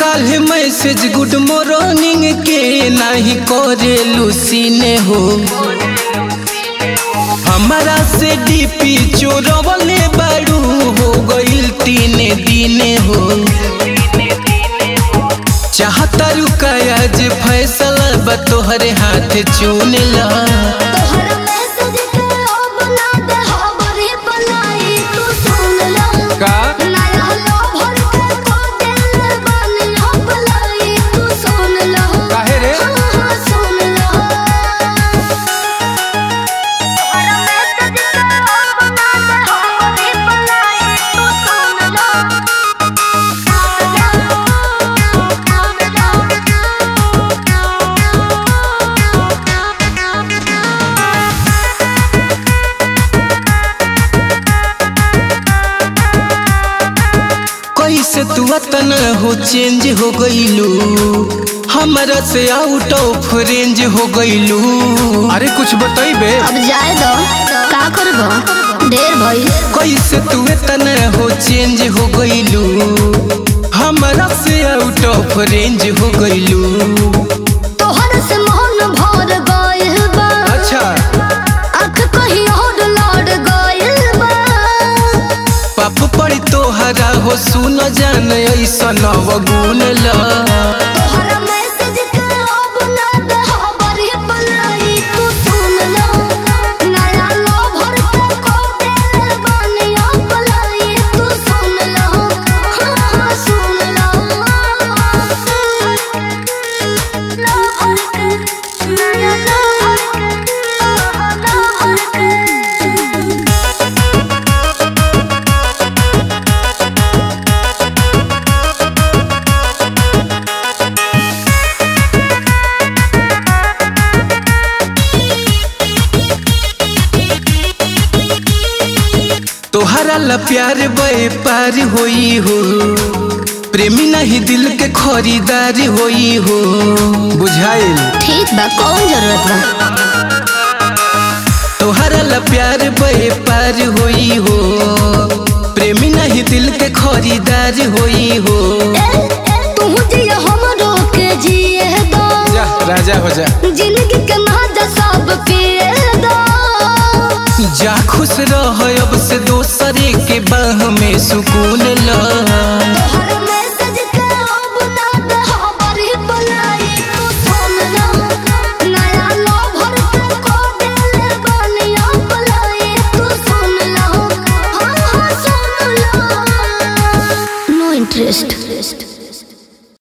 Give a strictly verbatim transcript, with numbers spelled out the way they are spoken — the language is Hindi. आजकल मैसेज गुड मॉर्निंग के नहीं करे लूसी ने हो, हमारा से डीपी चोरवले बारू हो गइल तीने दीने हो। चाहता रुका आज फैसला बा तोहरे हाथ चुन ला, तू अतना हो चेंज हो गईलू, हमारा से आउट ऑफ रेंज हो गईलू। अरे कुछ बताइबे, अब जाए दो का करबो देर भई। कैसे तू इतना हो चेंज हो गईलू, हमारा से आउट ऑफ रेंज हो गईलू। तोहर से मन भर गइल बा, अच्छा आंख कहीं और लड़ गइल बा। पाप पड़ी तोहरा हो सुन जाने ऐसा नव गुण ला, तोहरा मैसेज के अब ना देहबर रिप्लाई तू सुन ला। नया लवर के कोटेल बनी अप्लाई तू सुन ला, हां हां सुन ला। लवर के नया लवर के लवर के तोहरा ला प्यार व्यापार होई हो, प्रेमी नहीं दिल के खरीदार होई हो। बुझाइल ठीक बा, कौन जरूरत बा। तोहरा ला प्यार व्यापार होई हो, प्रेमी नहीं दिल के खरीदार होई हो। तू जिया हम रोके जिए दो, जा राजा हो जा जिंदगी के